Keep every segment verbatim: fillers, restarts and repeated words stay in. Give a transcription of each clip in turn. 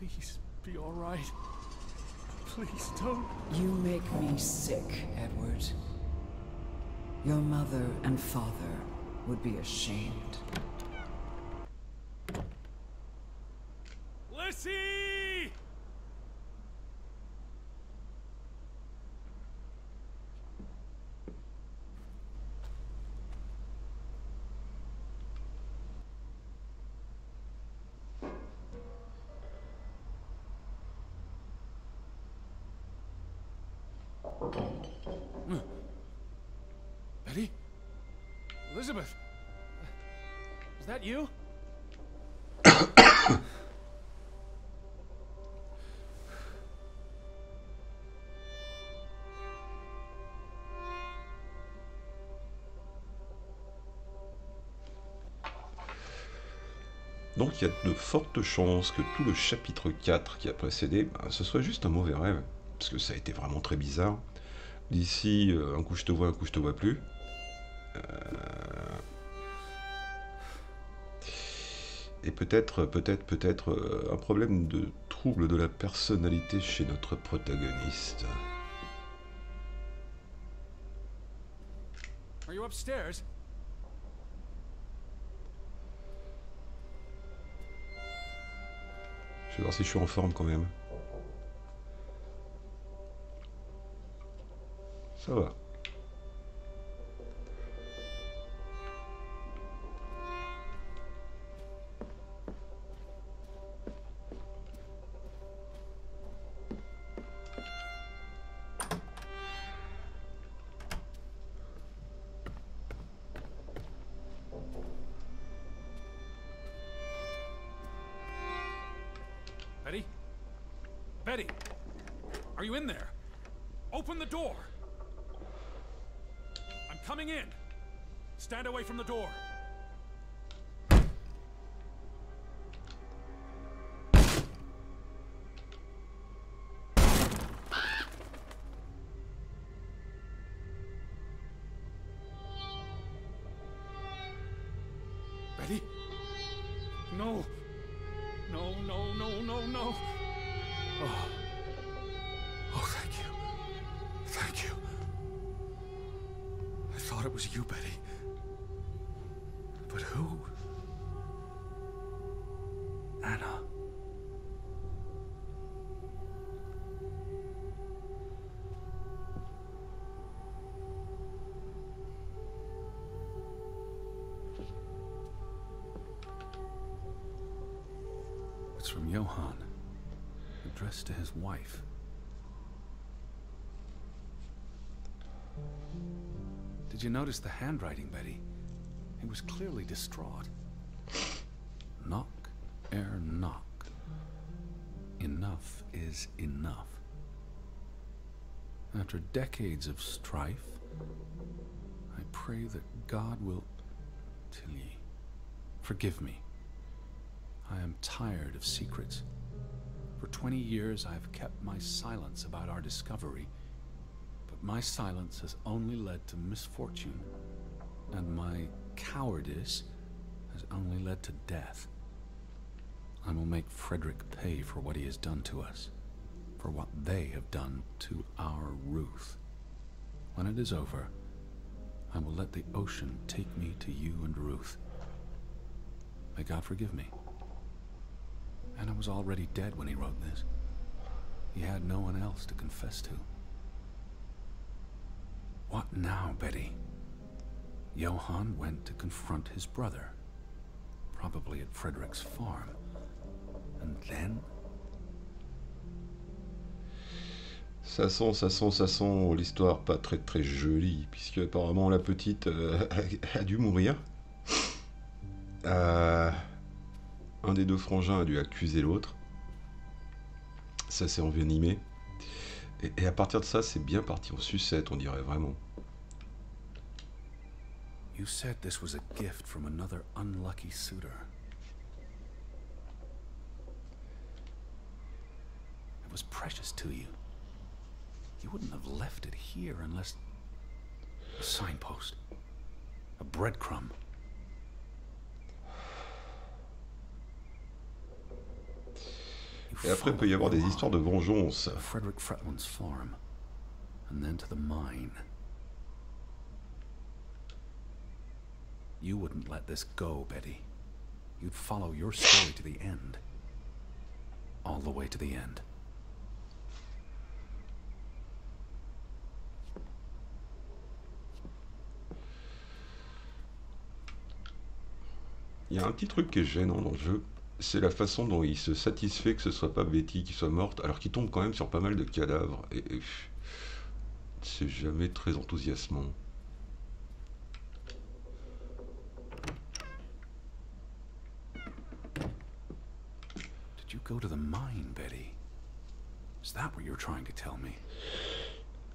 Please be all right. Please don't. You make me sick, Edward. Your mother and father would be ashamed. Lissy! Betty? Elizabeth? Is that you? Donc il y a de fortes chances que tout le chapitre quatre qui a précédé, ben, ce soit juste un mauvais rêve. Parce que ça a été vraiment très bizarre. D'ici, euh, un coup je te vois, un coup je te vois plus. Euh... Et peut-être, peut-être, peut-être euh, un problème de trouble de la personnalité chez notre protagoniste. Are you upstairs? Je vais voir si je suis en forme quand même. Ça va. Betty? Betty, are you in there? Open the door. Coming in. Stand away from the door. Betty? No. No, no, no, no, no. Oh. Oh, thank you. Thank you. I thought it was you, Betty. But who? Anna. It's from Johann, addressed to his wife. Did you notice the handwriting, Betty? It was clearly distraught. Knock, er, knock. Enough is enough. After decades of strife, I pray that God will... Tilly, forgive me. I am tired of secrets. For twenty years, I have kept my silence about our discovery. My silence has only led to misfortune, and my cowardice has only led to death. I will make Frederick pay for what he has done to us, for what they have done to our Ruth. When it is over, I will let the ocean take me to you and Ruth. May God forgive me. And I was already dead when he wrote this. He had no one else to confess to. What now, Betty? Johann went to confront his brother, probably at Frederick's farm. And then? Ça sent, ça sent, ça sent l'histoire pas très très jolie, puisque apparemment la petite euh, a, a dû mourir. Euh, un des deux frangins a dû accuser l'autre. Ça s'est envenimé. Et, et à partir de ça, c'est bien parti en sucette, on dirait vraiment. You said this was a gift from another unlucky suitor. It was precious to you. You wouldn't have left it here unless... a signpost. A breadcrumb. Et après, il peut y avoir des histoires de vengeance. Frederick Fretland's farm, and then to the mine. You wouldn't let this go, Betty. You'd follow your story to the end. All the way to the end. Il y a un petit truc qui est gênant dans le jeu, c'est la façon dont il se satisfait que ce soit pas Betty qui soit morte, alors qu'il tombe quand même sur pas mal de cadavres, et, et c'est jamais très enthousiasmant. Did you go to the mine, Betty? Is that what you're trying to tell me?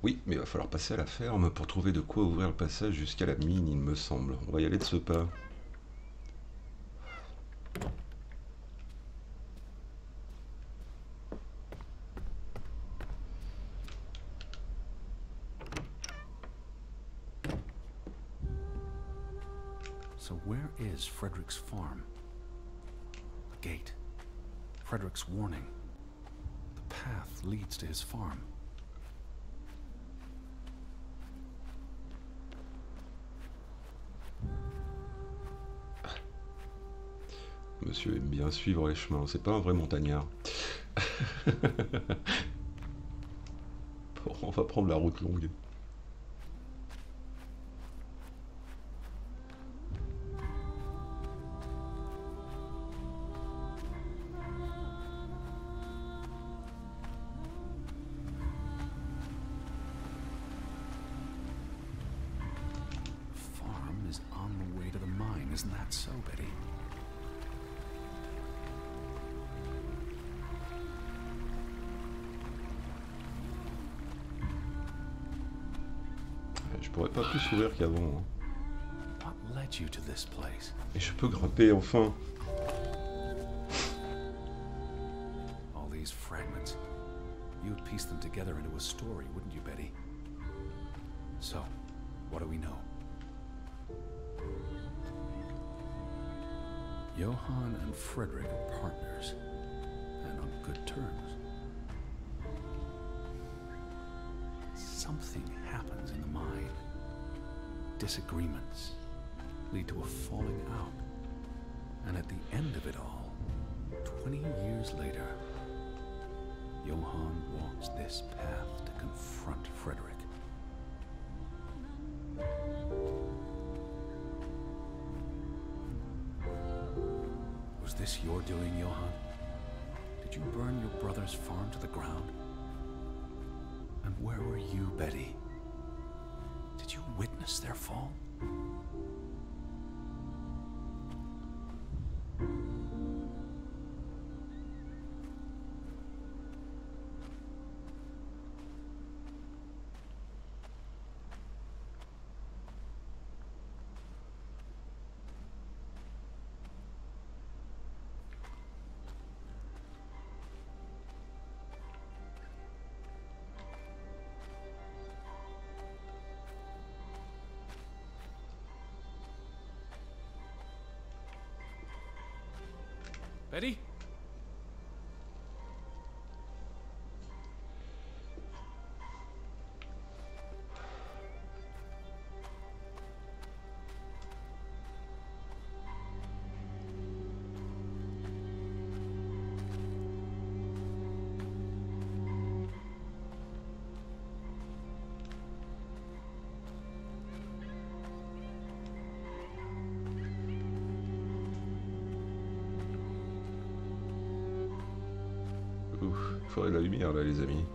Oui, mais il va falloir passer à la ferme pour trouver de quoi ouvrir le passage jusqu'à la mine, il me semble. On va y aller de ce pas. So where is Frederick's farm? The gate. Frederick's warning. The path leads to his farm. Monsieur aime bien suivre les chemins, c'est pas un vrai montagnard. Bon, on va prendre la route longue. Qu'avant. Et je peux grimper enfin. All these fragments, you would piece them together into a story, wouldn't you, Betty? So, what do we know? Johann and Frederick are partners, and on good terms. Something happens in the mine. Disagreements lead to a falling out, and at the end of it all, twenty years later, Johann walks this path to confront Frederick. Was this your doing, Johann? Did you burn your brother's farm to the ground? And where were you, Betty? Did you witness their fall? Betty? forêt de la lumière là les amis.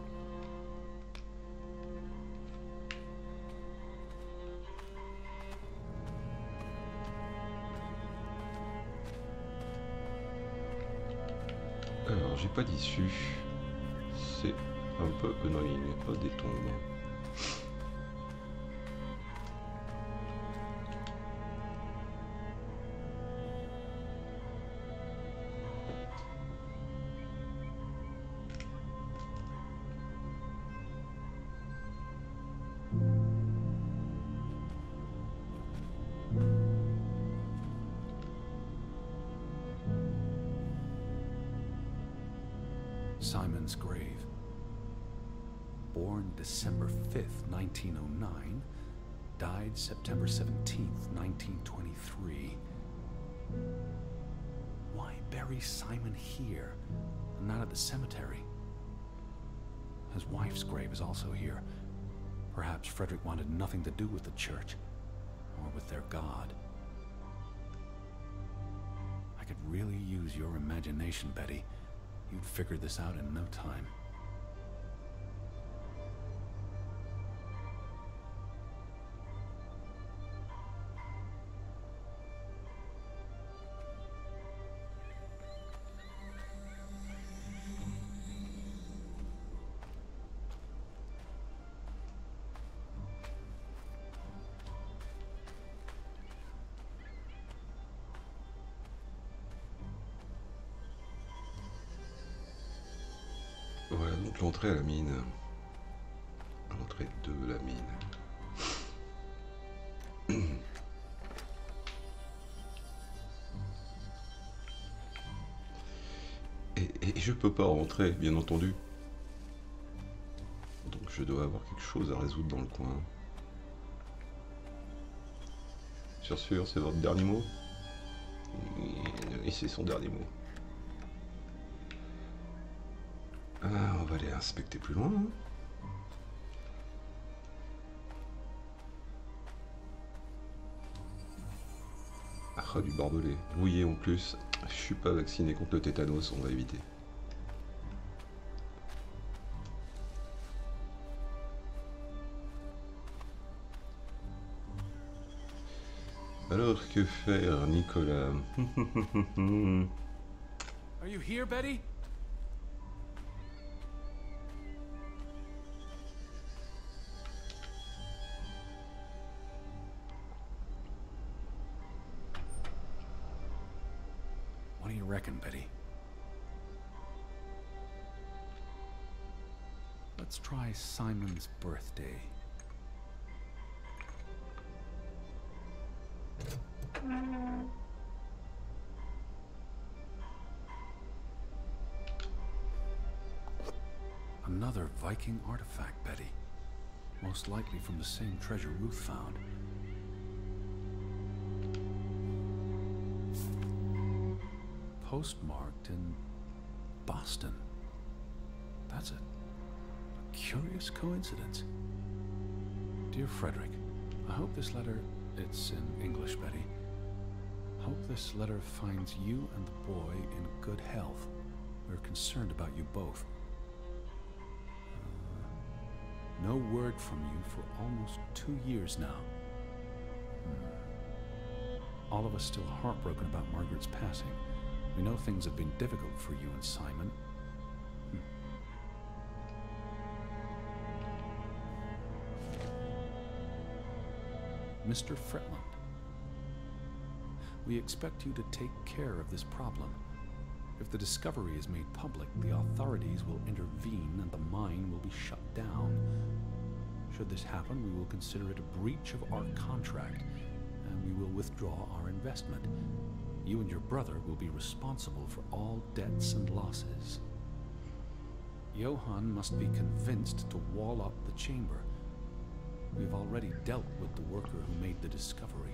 Alors j'ai pas d'issue, c'est un peu... Euh, non il n'y a pas des tombes. Simon's grave. Born December fifth, nineteen oh nine, died September seventeenth, nineteen twenty-three. Why bury Simon here and not at the cemetery? His wife's grave is also here. Perhaps Frederick wanted nothing to do with the church or with their God. I could really use your imagination, Betty. You'd figure this out in no time. Voilà donc l'entrée à la mine, l'entrée de la mine. Et, et, et je peux pas rentrer, bien entendu. Donc je dois avoir quelque chose à résoudre dans le coin. Sûr, sûr, c'est votre dernier mot? Et c'est son dernier mot. Ah, on va aller inspecter plus loin. Ah, du barbelé. Mouillé en plus. Je suis pas vacciné contre le tétanos, on va éviter. Alors, que faire, Nicolas? Are you here, Betty? Reckon, Betty. Let's try Simon's birthday. Another Viking artifact, Betty. Most likely from the same treasure Ruth found. Postmarked in Boston. That's a, a curious coincidence. Dear Frederick, I hope this letter, it's in English, Betty. Hope this letter finds you and the boy in good health. We're concerned about you both. Uh, no word from you for almost two years now. Hmm. All of us still heartbroken about Margaret's passing. We know things have been difficult for you and Simon. Hm. Mister Fretland, we expect you to take care of this problem. If the discovery is made public, the authorities will intervene and the mine will be shut down. Should this happen, we will consider it a breach of our contract, and we will withdraw our investment. You and your brother will be responsible for all debts and losses. Johann must be convinced to wall up the chamber. We've already dealt with the worker who made the discovery.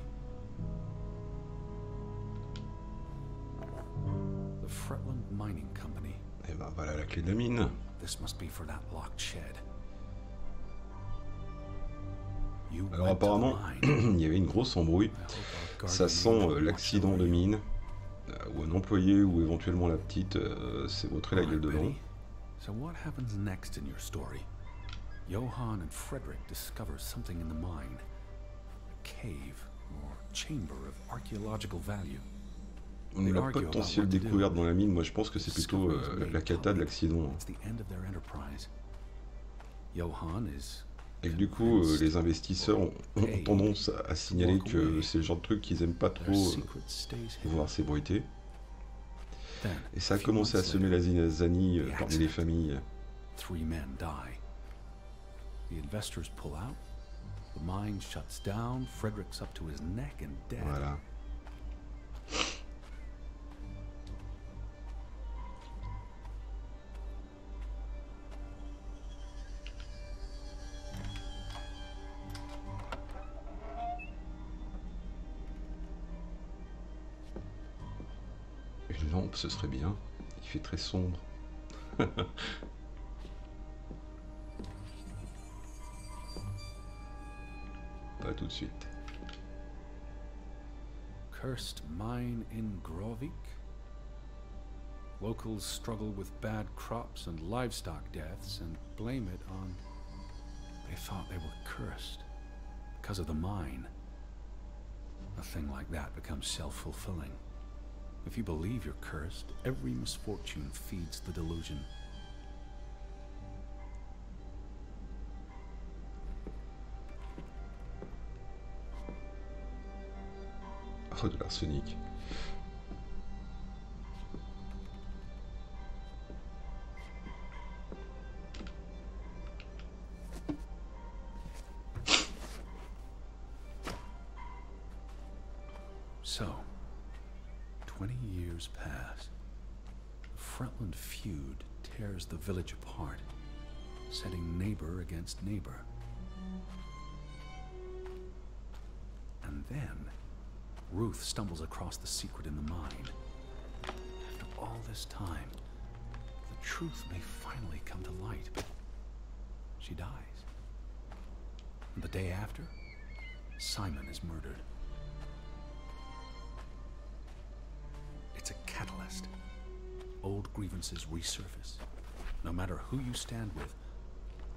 The Fretland Mining Company. Eh ben voilà la clé de mine. This must be for that locked shed. Alors apparemment, il y avait une grosse embrouille. Ça sent euh, l'accident de mine, euh, ou un employé, ou éventuellement la petite, euh, s'est vautré la gueule dedans. So what happens next in your story? Johann and Frederick discover something in the mine. A cave or chamber of archaeological value. On a potentiel découverte dans la mine. Moi, je pense que c'est plutôt euh, la cata de l'accident. Et du coup, euh, les investisseurs ont, ont tendance à signaler que c'est le genre de truc qu'ils aiment pas trop euh, voir s'ébruiter. Et ça a commencé à semer la zizanie euh, parmi les familles. Voilà. Ce serait bien, il fait très sombre. Pas tout de suite. Cursed mine in Grovik. Locals struggle with bad crops and livestock deaths and blame it on... They thought they were cursed because of the mine. A thing like that becomes self-fulfilling. If you believe you're cursed, every misfortune feeds the delusion. Oh, de l'arsenic. So. twenty years pass. The Fretland feud tears the village apart, setting neighbor against neighbor. And then, Ruth stumbles across the secret in the mine. After all this time, the truth may finally come to light. She dies. And the day after, Simon is murdered. It's a catalyst. Old grievances resurface. No matter who you stand with,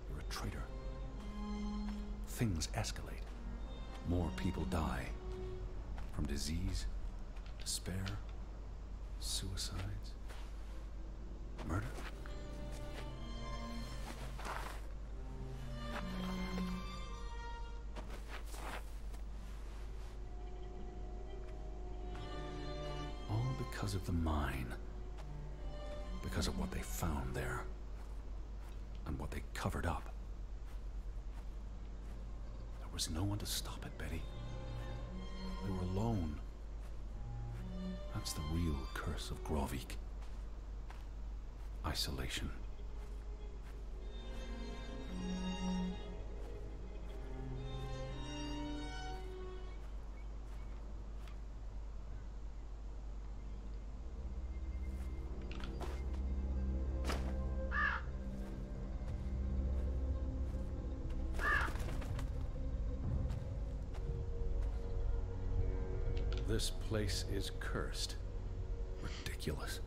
you're a traitor. Things escalate. More people die. From disease, despair, suicides, murder. Because of the mine, because of what they found there, and what they covered up. There was no one to stop it, Betty. They were alone. That's the real curse of Grovik. Isolation. This place is cursed. Ridiculous.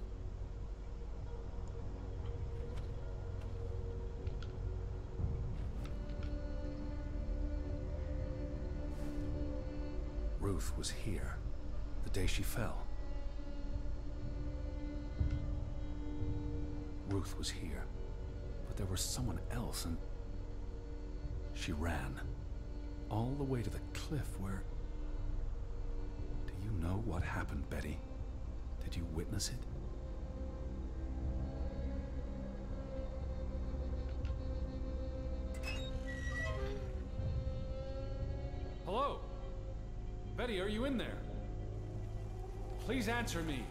Ruth was here the day she fell. Ruth was here, but there was someone else, and she ran all the way to the cliff where... You know what happened, Betty? Did you witness it? Hello? Betty, are you in there? Please answer me.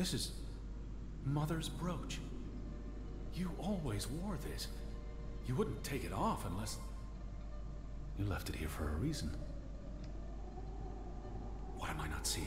This is Mother's brooch. You always wore this. You wouldn't take it off unless... You left it here for a reason. What am I not seeing?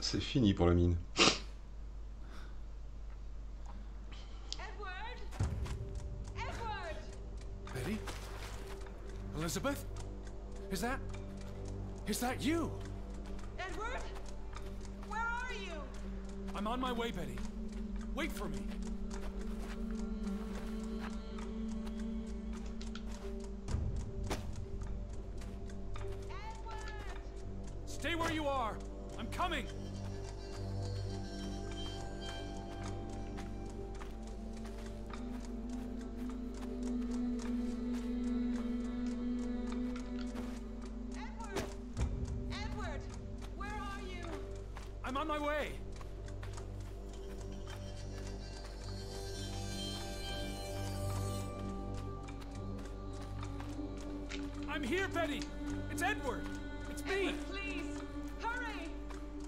C'est fini pour la mine. Edward! Edward! Betty? Elizabeth? Is that... Is that you? Edward? Where are you? I'm on my way, Betty. Wait for me. Edward! Stay where you are! I'm coming! I'm here, Betty! It's Edward! It's me! Edward, please! Hurry!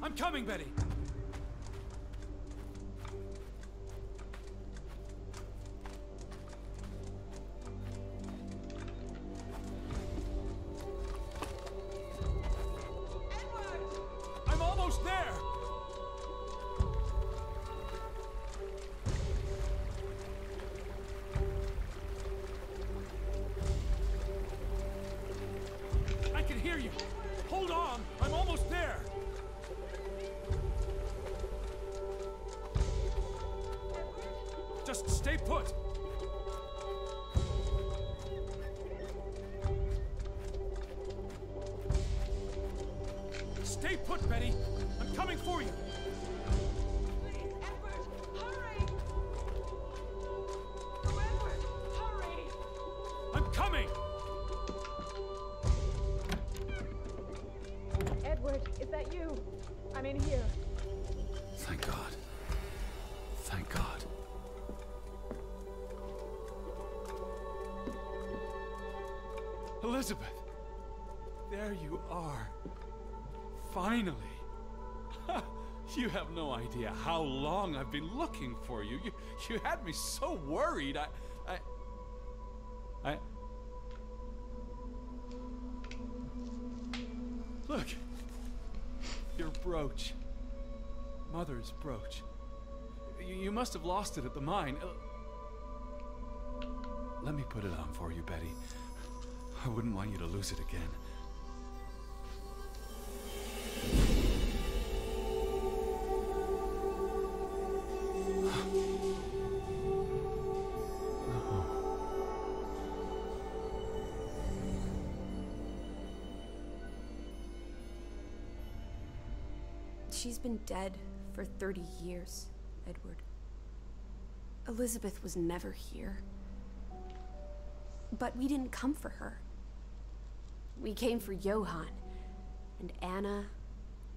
I'm coming, Betty! Edward! I'm almost there! Stay put, Betty. I'm coming for you. Please, Edward, hurry! Edward, hurry! I'm coming! Edward, is that you? I'm in here. Thank God. Thank God. Elizabeth, there you are. Finally! You have no idea how long I've been looking for you. You, you had me so worried. I, I, I... Look! Your brooch. Mother's brooch. You, you must have lost it at the mine. Let me put it on for you, Betty. I wouldn't want you to lose it again. She's been dead for thirty years, Edward. Elizabeth was never here. But we didn't come for her. We came for Johann, and Anna,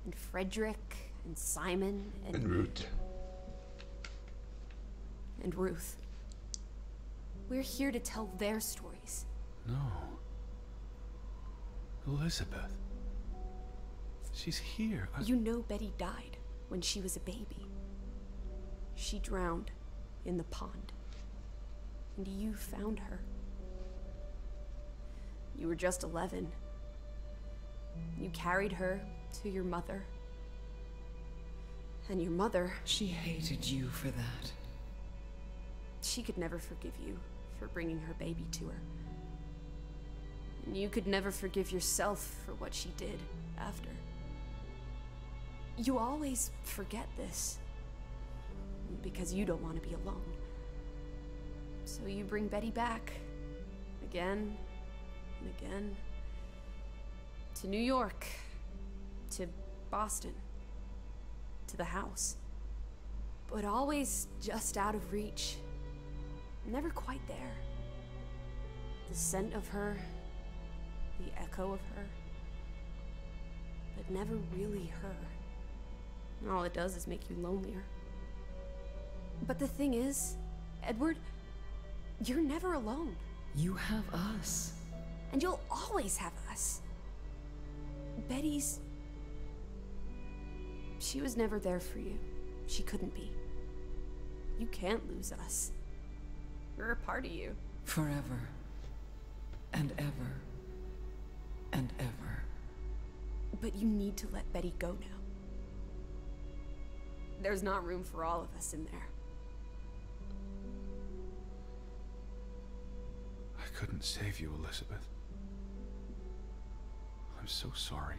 and Frederick, and Simon, and... And Ruth. And Ruth. We're here to tell their stories. No. Elizabeth. She's here. I... You know Betty died when she was a baby. She drowned in the pond. And you found her. You were just eleven. You carried her to your mother. And your mother... She hated you for that. She could never forgive you for bringing her baby to her. And you could never forgive yourself for what she did after. You always forget this, because you don't want to be alone. So you bring Betty back, again and again, to New York, to Boston, to the house, but always just out of reach, never quite there. The scent of her, the echo of her, but never really her. And all it does is make you lonelier. But the thing is, Edward, you're never alone. You have us. And you'll always have us. Betty's... she was never there for you. She couldn't be. You can't lose us. We're a part of you. Forever. And ever. And ever. But you need to let Betty go now. There's not room for all of us in there. I couldn't save you, Elizabeth. I'm so sorry.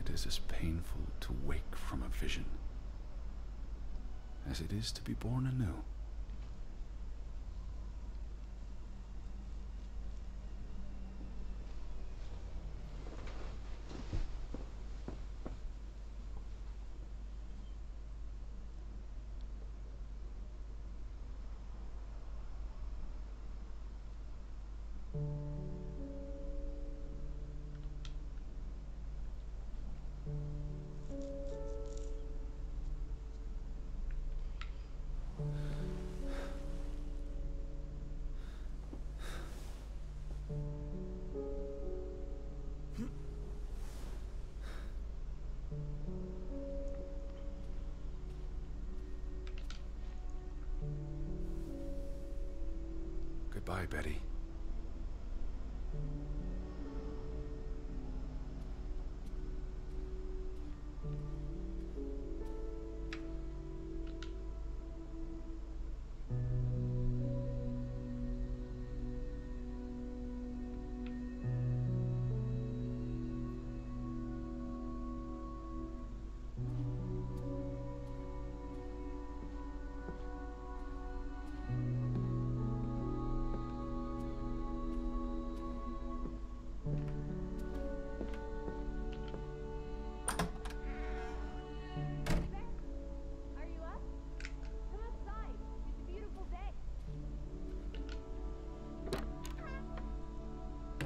It is as painful to wake from a vision as it is to be born anew. Bye, Betty.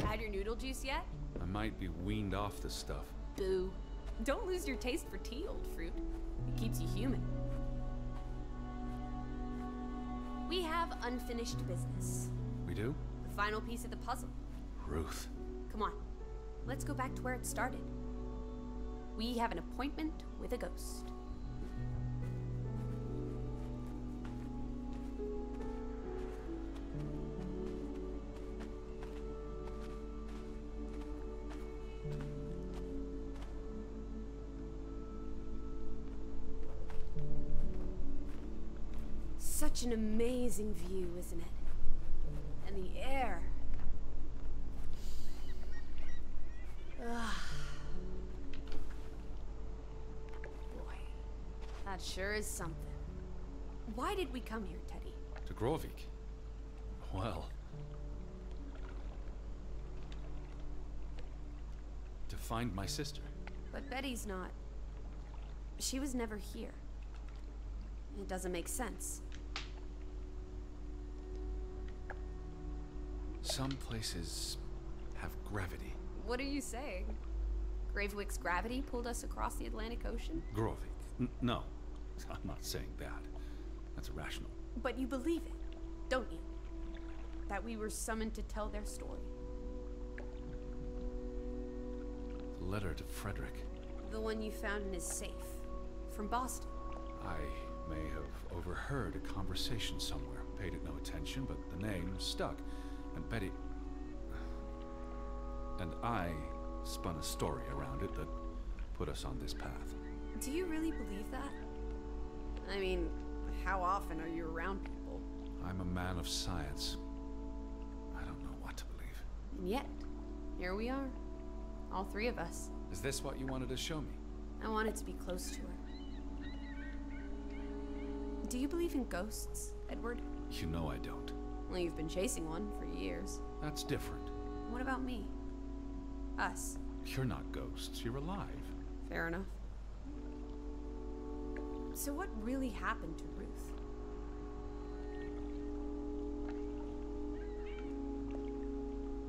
Had your noodle juice yet? I might be weaned off this stuff. Boo. Don't lose your taste for tea, old fruit. It keeps you human. We have unfinished business. We do? The final piece of the puzzle. Ruth. Come on. Let's go back to where it started. We have an appointment with a ghost. Such an amazing view, isn't it? And the air. Ugh. Boy, that sure is something. Why did we come here, Teddy? To Grovik. Well... to find my sister. But Betty's not... she was never here. It doesn't make sense. Some places have gravity. What are you saying? Gravewick's gravity pulled us across the Atlantic Ocean? Grovik. N no, I'm not saying that. That's irrational. But you believe it, don't you? That we were summoned to tell their story. The letter to Frederick. The one you found in his safe. From Boston. I may have overheard a conversation somewhere. Paid it no attention, but the name stuck. And Betty... And I spun a story around it that put us on this path. Do you really believe that? I mean, how often are you around people? I'm a man of science. I don't know what to believe. And yet, here we are. All three of us. Is this what you wanted to show me? I wanted to be close to her. Do you believe in ghosts, Edward? You know I don't. Well, you've been chasing one for years. That's different. What about me? Us? You're not ghosts. You're alive. Fair enough. So what really happened to Ruth?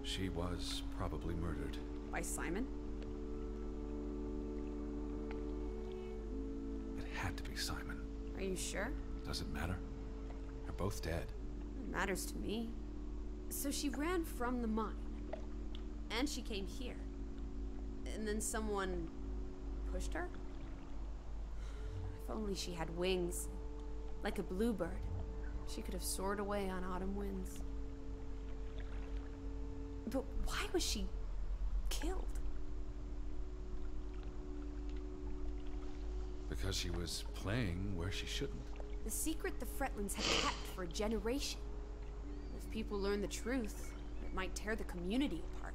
She was probably murdered. By Simon? It had to be Simon. Are you sure? Doesn't matter. They're both dead. It matters to me. So she ran from the mine. And she came here. And then someone pushed her? If only she had wings. Like a bluebird. She could have soared away on autumn winds. But why was she killed? Because she was playing where she shouldn't. The secret the Fretlands had kept for a generation. If people learn the truth, it might tear the community apart.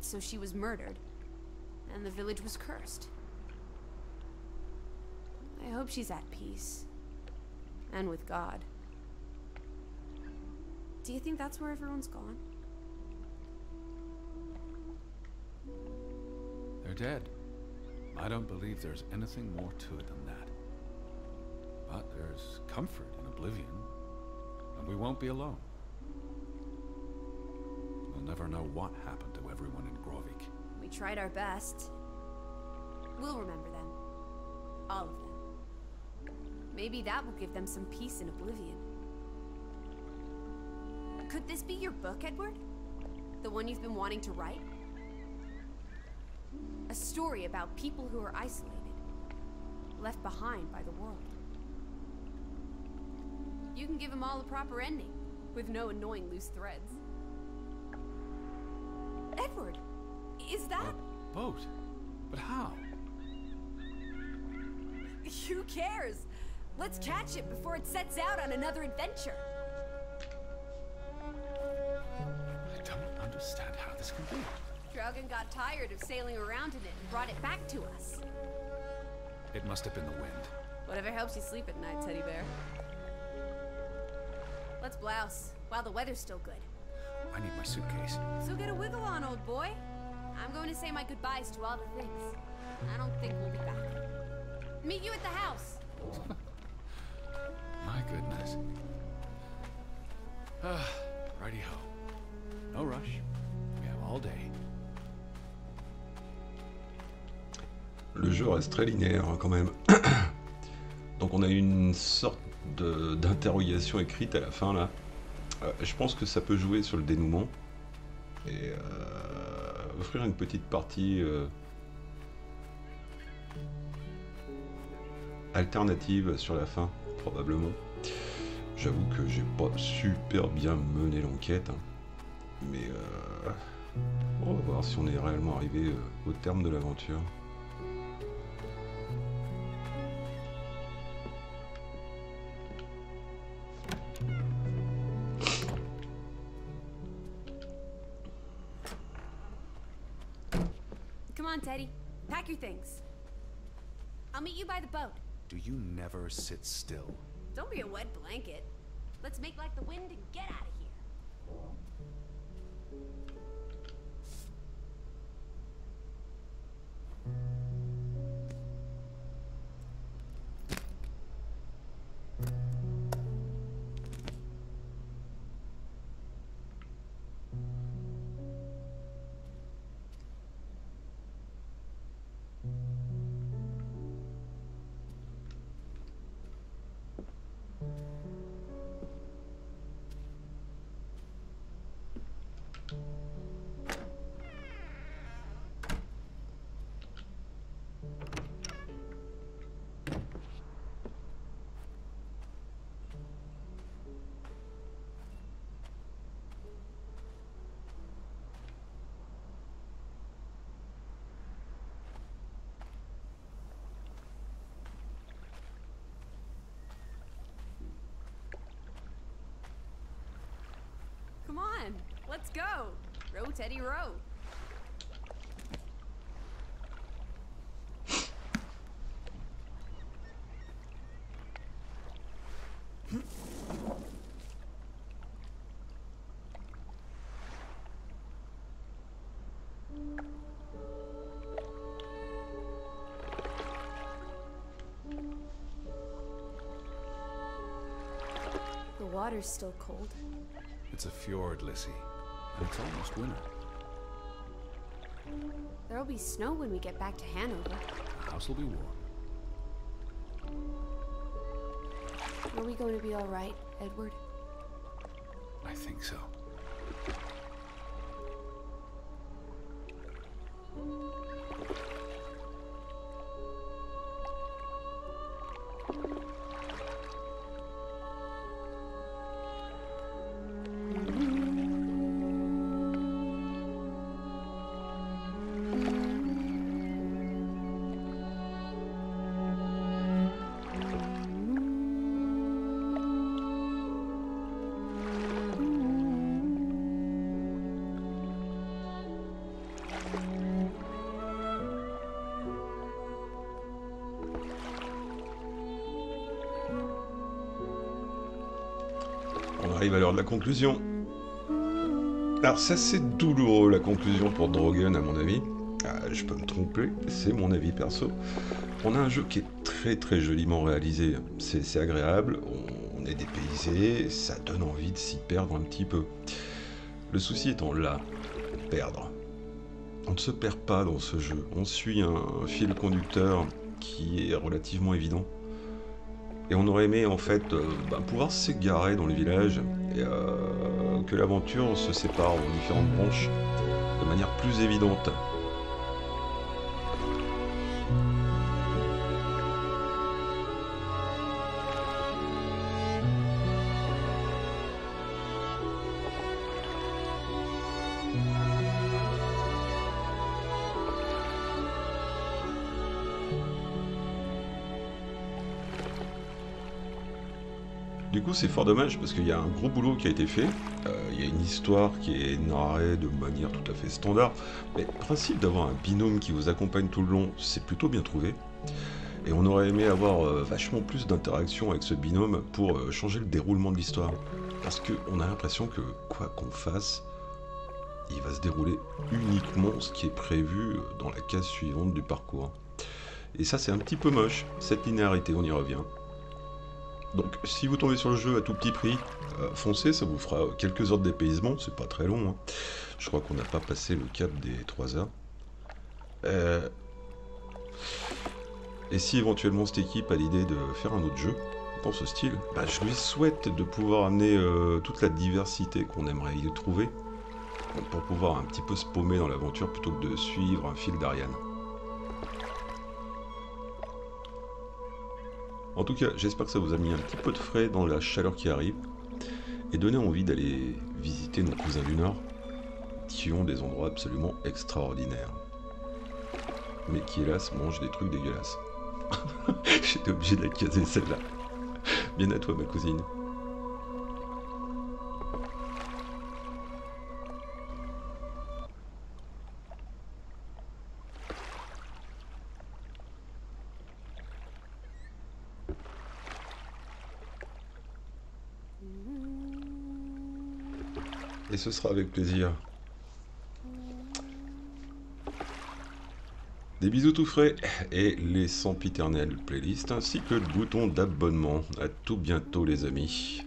So she was murdered, and the village was cursed. I hope she's at peace. And with God. Do you think that's where everyone's gone? They're dead. I don't believe there's anything more to it than that. But there's comfort in oblivion, and we won't be alone. We'll never know what happened to everyone in Grovik. We tried our best. We'll remember them. All of them. Maybe that will give them some peace in oblivion. Could this be your book, Edward? The one you've been wanting to write? A story about people who are isolated, left behind by the world. You can give them all a proper ending, with no annoying loose threads. Edward, is that... A boat? But how? Who cares? Let's catch it before it sets out on another adventure. I don't understand how this can be. Draugen got tired of sailing around in it and brought it back to us. It must have been the wind. Whatever helps you sleep at night, teddy bear. Let's blouse, while the weather's still good. I need my suitcase. So get a wiggle on, old boy. I'm going to say my goodbyes to all the things. I don't think we'll be back. Meet you at the house. My goodness. Ah, righty-ho. No rush. We have all day. Le jeu reste très linéaire quand même. Donc on a une sorte d'interrogation écrite à la fin là. Euh, je pense que ça peut jouer sur le dénouement. Et euh, offrir une petite partie euh, alternative sur la fin, probablement. J'avoue que j'ai pas super bien mené l'enquête. Hein. Mais euh, on va voir si on est réellement arrivé euh, au terme de l'aventure. Teddy, pack your things. I'll meet you by the boat. Do you never sit still? Don't be a wet blanket. Let's make like the wind and get out of you. Let's go! Row, Teddy, row! The water's still cold. It's a fjord, Lissy, and it's almost winter. There'll be snow when we get back to Hanover. The house will be warm. Are we going to be all right, Edward? I think so. À l'heure de la conclusion. Alors ça c'est douloureux la conclusion pour Draugen à mon avis. Ah, je peux me tromper, c'est mon avis perso. On a un jeu qui est très très joliment réalisé, c'est agréable, on est dépaysé, ça donne envie de s'y perdre un petit peu. Le souci étant là, perdre. On ne se perd pas dans ce jeu, on suit un fil conducteur qui est relativement évident. Et on aurait aimé en fait euh, bah, pouvoir s'égarer dans le village et euh, que l'aventure se sépare en différentes branches de manière plus évidente. C'est fort dommage parce qu'il y a un gros boulot qui a été fait, euh, il y a une histoire qui est narrée de manière tout à fait standard, mais le principe d'avoir un binôme qui vous accompagne tout le long, c'est plutôt bien trouvé, et on aurait aimé avoir euh, vachement plus d'interaction avec ce binôme pour euh, changer le déroulement de l'histoire, parce qu'on a l'impression que quoi qu'on fasse, il va se dérouler uniquement ce qui est prévu dans la case suivante du parcours, et ça c'est un petit peu moche, cette linéarité, on y revient. Donc si vous tombez sur le jeu à tout petit prix, euh, foncez, ça vous fera quelques heures de dépaysement, c'est pas très long. Hein. Je crois qu'on n'a pas passé le cap des trois heures. Euh... Et si éventuellement cette équipe a l'idée de faire un autre jeu dans ce style, bah, je lui souhaite de pouvoir amener euh, toute la diversité qu'on aimerait y trouver, pour pouvoir un petit peu se paumer dans l'aventure plutôt que de suivre un fil d'Ariane. En tout cas, j'espère que ça vous a mis un petit peu de frais dans la chaleur qui arrive et donné envie d'aller visiter nos cousins du Nord qui ont des endroits absolument extraordinaires. Mais qui, hélas, mangent des trucs dégueulasses. J'étais obligé de la caser celle-là. Bien à toi, ma cousine. Et ce sera avec plaisir. Des bisous tout frais et les sempiternelles playlists ainsi que le bouton d'abonnement. À tout bientôt les amis.